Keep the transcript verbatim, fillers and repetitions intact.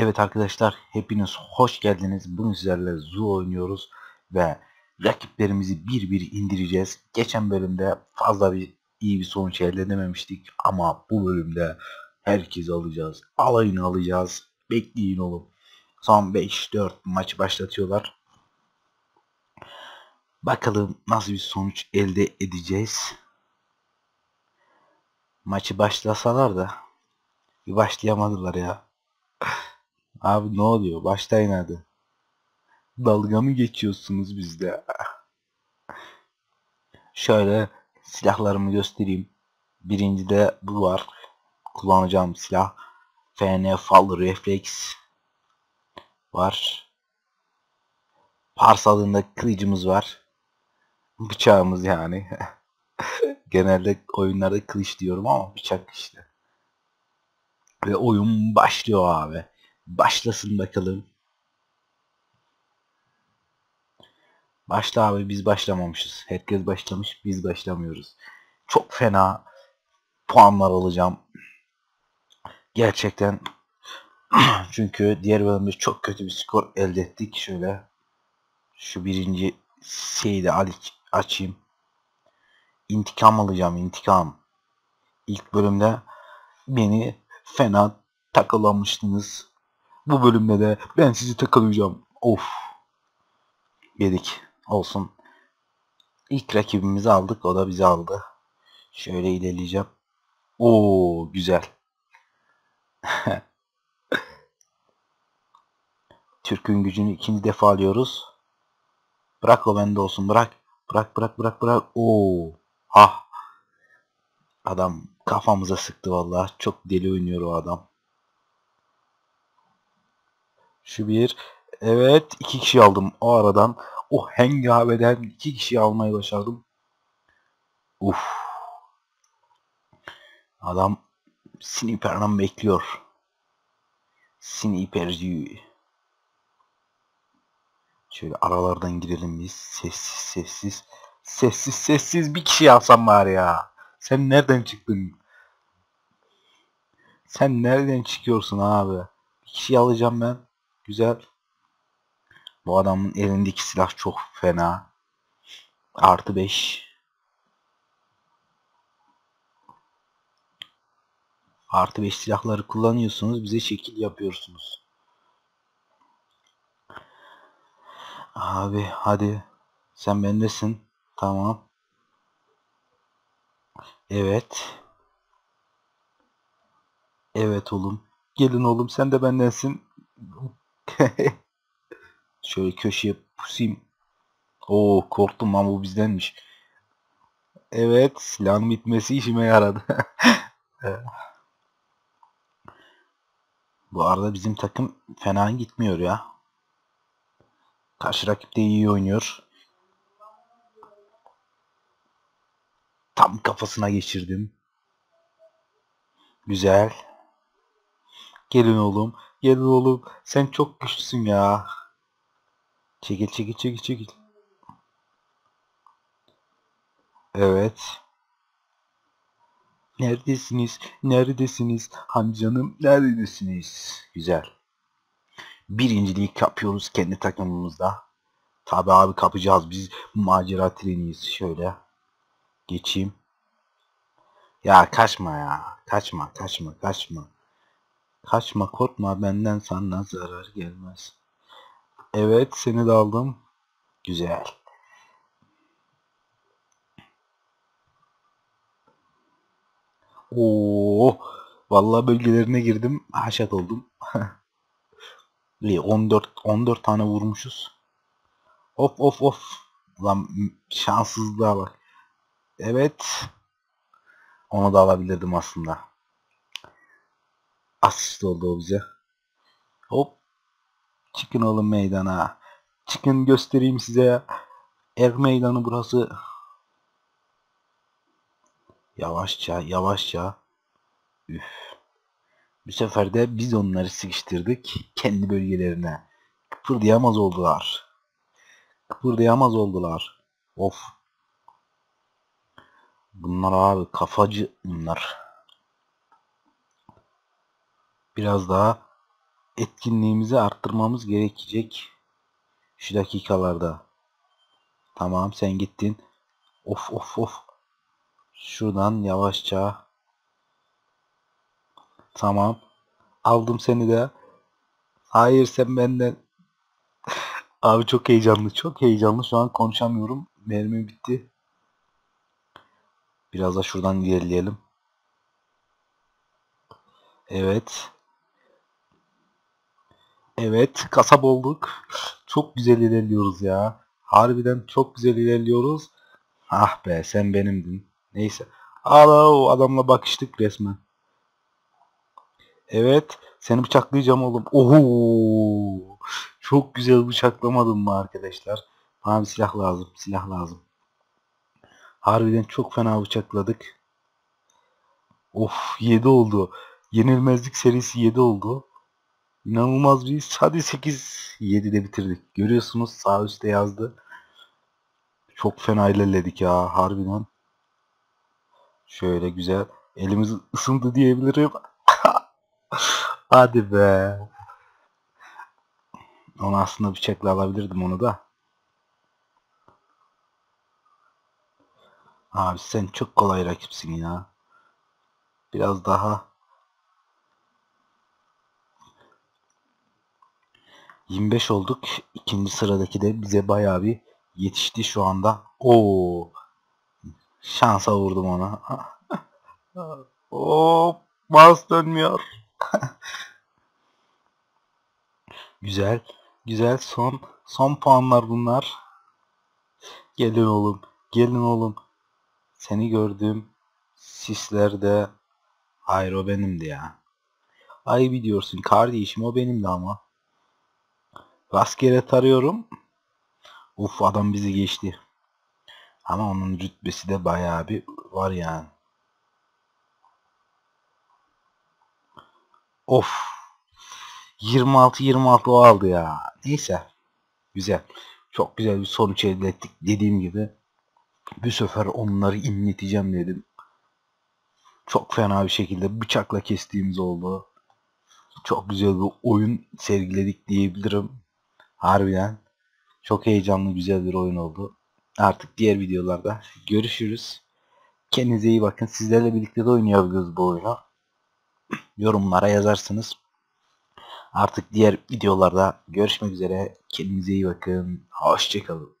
Evet arkadaşlar, hepiniz hoş geldiniz. Bugün sizlerle Zula oynuyoruz ve rakiplerimizi bir bir indireceğiz. Geçen bölümde fazla bir iyi bir sonuç elde edememiştik ama bu bölümde herkesi alacağız. Alayını alacağız. Bekleyin oğlum. Son beş dört maç başlatıyorlar. Bakalım nasıl bir sonuç elde edeceğiz. Maçı başlasalar da bir başlayamadılar ya. Abi ne oluyor? Başlayın hadi. Dalga mı geçiyorsunuz bizde? Şöyle silahlarımı göstereyim. Birincide bu var. Kullanacağım silah F N Fall Reflex var. Pars adında kılıcımız var. Bıçağımız yani. Genelde oyunlarda kılıç diyorum ama bıçak işte. Ve oyun başlıyor abi. Başlasın bakalım. Başla abi, biz başlamamışız. Herkes başlamış, biz başlamıyoruz. Çok fena puanlar alacağım. Gerçekten. Çünkü diğer bölümde çok kötü bir skor elde ettik. Şöyle şu birinci şeyi de açayım. İntikam alacağım, intikam. İlk bölümde beni fena takılamıştınız. Bu bölümde de ben sizi takılacağım. Of. Yedik. Olsun. İlk rakibimizi aldık. O da bizi aldı. Şöyle ilerleyeceğim. Oo, güzel. Türk'ün gücünü ikinci defa alıyoruz. Bırak o bende olsun. Bırak. Bırak bırak bırak bırak. Oo. Hah. Adam kafamıza sıktı vallahi. Çok deli oynuyor o adam. Şu bir. Evet, iki kişi aldım o aradan. O hengameden iki kişi almayı başardım. Uf. Adam sniper'dan bekliyor. Sniperci. Şöyle aralardan girelim biz. Sessiz sessiz. Sessiz sessiz bir kişi alsam var ya. Sen nereden çıktın? Sen nereden çıkıyorsun abi? Bir kişi alacağım ben. Güzel. Bu adamın elindeki silah çok fena. Artı beş. Artı beş silahları kullanıyorsunuz. Bize şekil yapıyorsunuz. Abi hadi. Sen bendesin. Tamam. Evet. Evet oğlum. Gelin oğlum, sen de bendensin. Şöyle köşeye pusayım. Oo, korktum ama bu bizdenmiş. Evet, silahın bitmesi işime yaradı. Bu arada bizim takım fena gitmiyor ya. Karşı rakip de iyi oynuyor. Tam kafasına geçirdim. Güzel. Gelin oğlum. Gelin oğlum. Sen çok güçlüsün ya. Çekil çekil çekil çekil. Evet. Neredesiniz? Neredesiniz? Han canım, neredesiniz? Güzel. Birinciliği kapıyoruz kendi takımımızda. Tabi abi, kapacağız. Biz macera treniyiz. Şöyle. Geçeyim. Ya kaçma ya. Kaçma kaçma kaçma. Kaçma, korkma benden, sana zarar gelmez. Evet, seni de aldım. Güzel. Oo, vallahi bölgelerine girdim, haşat oldum. on dört on dört tane vurmuşuz. Of of of. Lan şanssızlığa bak. Evet. Onu da alabilirdim aslında. Asist oldu o bize. Hop. Çıkın oğlum meydana. Çıkın, göstereyim size. Er meydanı burası. Yavaşça yavaşça. Üf. Bu sefer de biz onları sıkıştırdık kendi bölgelerine. Kıpırdayamaz oldular. Kıpırdayamaz oldular. Of. Bunlar abi kafacı bunlar. Biraz daha. etkinliğimizi arttırmamız gerekecek şu dakikalarda. Tamam, sen gittin. Of of of. Şuradan yavaşça. Tamam. Aldım seni de. Hayır, sen benden. Abi çok heyecanlı. Çok heyecanlı. Şu an konuşamıyorum. Mermi bitti. Biraz da şuradan ilerleyelim. Evet. Evet. Kasap olduk. Çok güzel ilerliyoruz ya. Harbiden çok güzel ilerliyoruz. Ah be, sen benimdin. Neyse. Aa, o adamla bakıştık resmen. Evet. Seni bıçaklayacağım oğlum. Oho. Çok güzel bıçaklamadım mı arkadaşlar? Bana bir silah lazım. Silah lazım. Harbiden çok fena bıçakladık. Of, yedi oldu. Yenilmezlik serisi yedi oldu. İnanılmaz bir his. Hadi sekiz. yedide bitirdik. Görüyorsunuz, sağ üstte yazdı. Çok fena ilerledik ya harbiden. Şöyle güzel. Elimiz ısındı diyebilirim. Hadi be. Onu aslında bıçakla alabilirdim onu da. Abi sen çok kolay rakipsin ya. Biraz daha. yirmi beş olduk. İkinci sıradaki de bize bayağı bir yetişti şu anda. Oo. Şansa vurdum ona. Oo, mouse dönmüyor. Güzel. Güzel. Son son puanlar bunlar. Gelin oğlum. Gelin oğlum. Seni gördüm. Sislerde. Hayır, o benimdi ya. Ay biliyorsun kardeşim, o benimdi ama. Rastgele tarıyorum. Uf, adam bizi geçti. Ama onun rütbesi de bayağı bir var yani. Of. yirmi altı yirmi altı o aldı ya. Neyse. Güzel. Çok güzel bir sonuç elde ettik. Dediğim gibi. Bir sefer onları inleteceğim dedim. Çok fena bir şekilde bıçakla kestiğimiz oldu. Çok güzel bir oyun sergiledik diyebilirim. Harbiden çok heyecanlı, güzel bir oyun oldu. Artık diğer videolarda görüşürüz. Kendinize iyi bakın. Sizlerle birlikte de oynayabiliyoruz bu oyunu. Yorumlara yazarsınız. Artık diğer videolarda görüşmek üzere. Kendinize iyi bakın. Hoşçakalın.